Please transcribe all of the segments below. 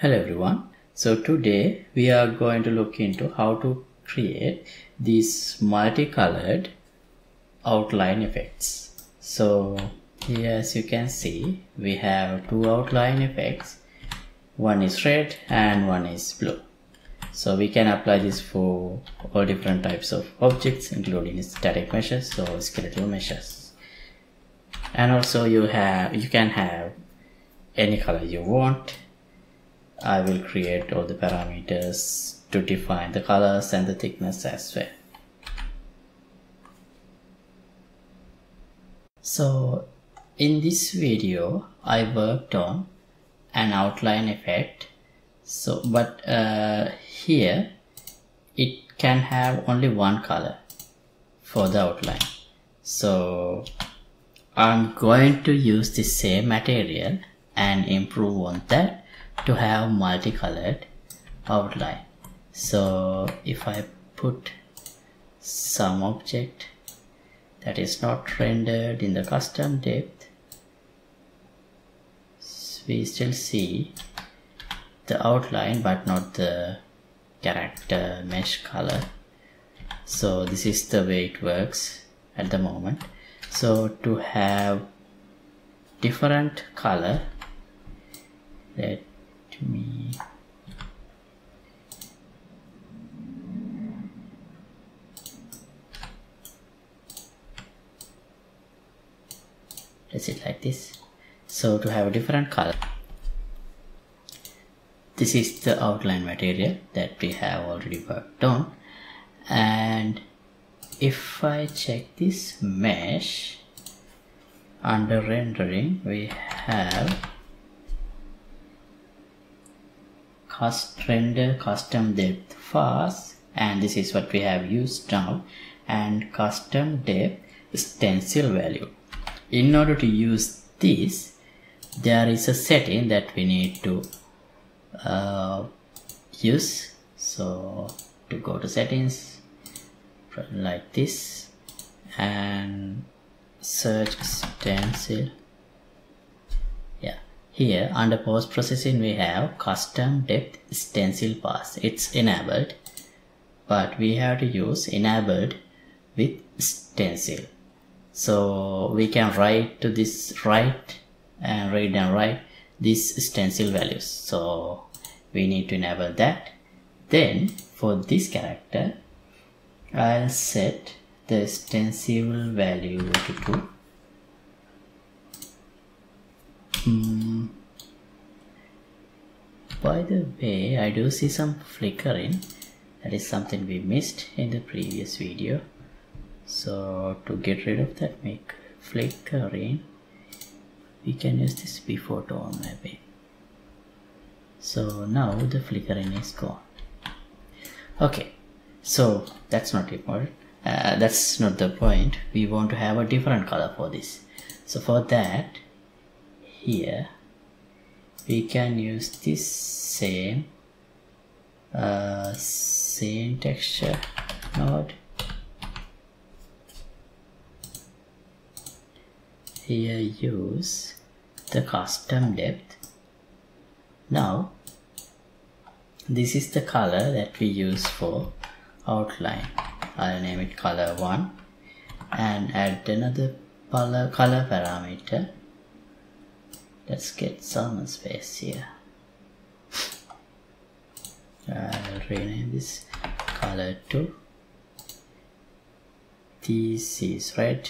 Hello everyone. So today we are going to look into how to create these multicolored outline effects. So here, as you can see, we have two outline effects. One is red and one is blue. So we can apply this for all different types of objects, including static meshes or skeletal meshes. And also you can have any color you want. I will create all the parameters to define the colors and the thickness as well. So in this video I worked on an outline effect, but here it can have only one color for the outline. So I'm going to use the same material and improve on that to have multicolored outline. So if I put some object that is not rendered in the custom depth, we still see the outline but not the character mesh color. So this is the way it works at the moment. So to have different color, let me does it like this. So to have a different color, this is the outline material that we have already worked on. And if I check this mesh under rendering, we have render custom depth fast, and this is what we have used now, and custom depth stencil value. In order to use this, there is a setting that we need to use. So to go to settings like this and search stencil. Here under post processing we have custom depth stencil pass. It's enabled, but we have to use enabled with stencil. So we can write to this, read and write these stencil values. So we need to enable that. Then for this character, I'll set the stencil value to 2. By the way, I do see some flickering. That is something we missed in the previous video. So to get rid of that flickering, we can use this before tone mapping. So now the flickering is gone. Okay, so that's not important. That's not the point. We want to have a different color for this. So for that, here we can use this same texture node. Here use the custom depth. Now this is the color that we use for outline. I'll name it color 1 and add another color parameter. Let's get some space here. I'll rename this color 2. This is red.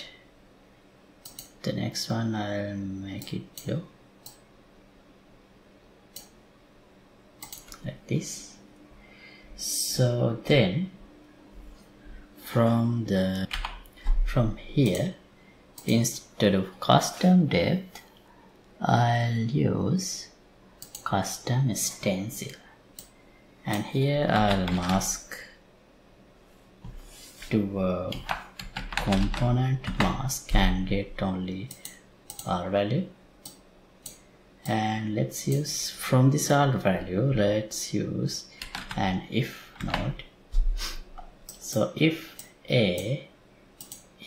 The next one I'll make it blue. Like this. So then from here, instead of custom depth, I'll use custom stencil, and here I'll mask to a component mask and get only R value. And let's use from this R value, let's use an if node. So if A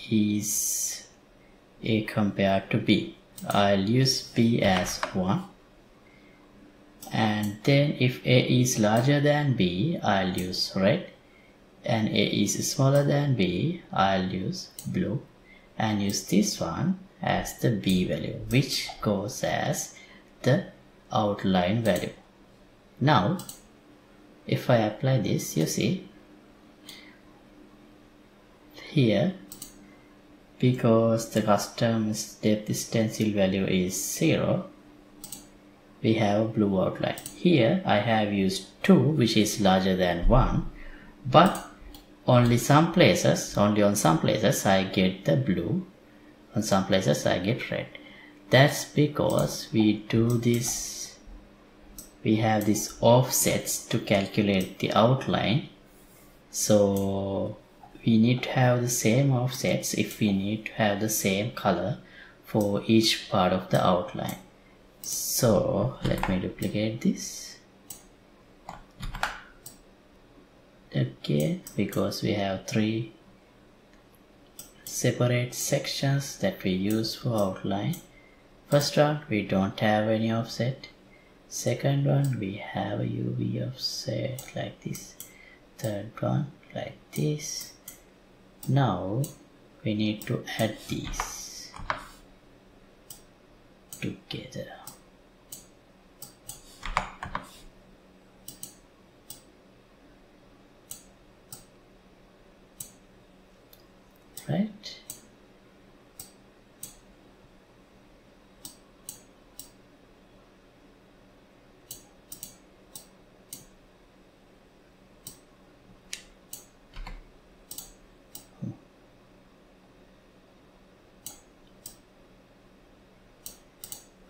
is A compared to B, I'll use B as 1 and Then if A is larger than B, I'll use red, and A is smaller than B, I'll use blue, and use this one as the B value, which goes as the outline value. Now if I apply this, you see here, because the custom depth stencil value is 0, we have a blue outline. Here I have used 2, which is larger than 1, but only on some places I get the blue, on some places I get red. That's because we have these offsets to calculate the outline, so we need to have the same offsets if we need to have the same color for each part of the outline. So let me duplicate this again, because we have 3 separate sections that we use for outline. First one, we don't have any offset. Second one, we have a UV offset like this. Third one like this. Now we need to add these together. Right?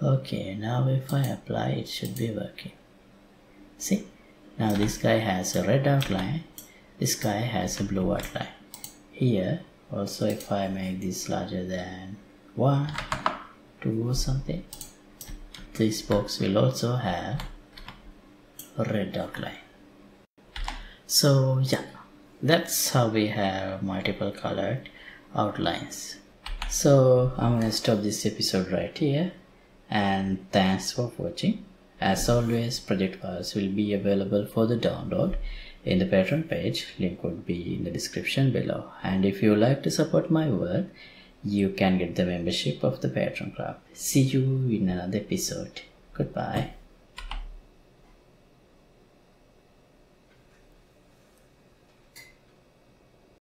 Okay, now if I apply, it should be working. See, now this guy has a red outline, this guy has a blue outline. Here also, if I make this larger than 1, 2 or something, this box will also have a red outline. So yeah, that's how we have multiple colored outlines. So I'm gonna stop this episode right here, and thanks for watching. As always, project files will be available for the download in the Patreon page. Link would be in the description below. And if you like to support my work, you can get the membership of the Patreon club. See you in another episode. Goodbye.